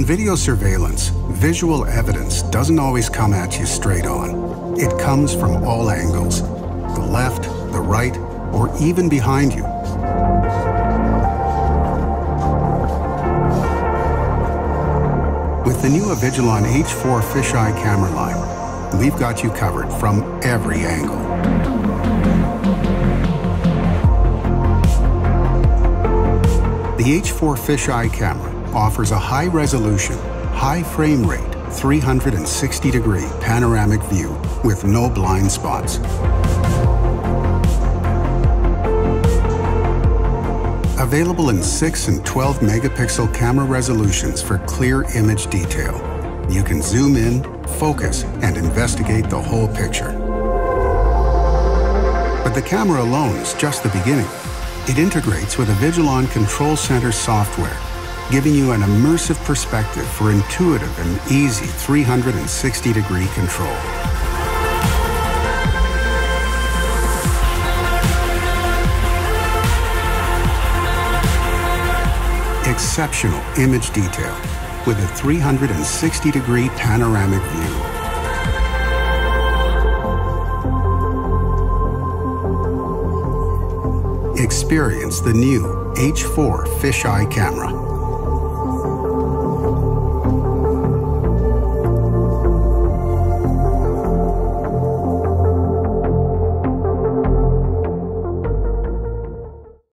In video surveillance, visual evidence doesn't always come at you straight on. It comes from all angles, the left, the right, or even behind you. With the new Avigilon H4 fisheye camera line, we've got you covered from every angle. The H4 fisheye camera offers a high-resolution, high-frame-rate, 360-degree panoramic view with no blind spots. Available in 6 and 12 megapixel camera resolutions for clear image detail. You can zoom in, focus, and investigate the whole picture. But the camera alone is just the beginning. It integrates with Avigilon Control Center software, giving you an immersive perspective for intuitive and easy 360-degree control. Exceptional image detail with a 360-degree panoramic view. Experience the new H4 fisheye camera.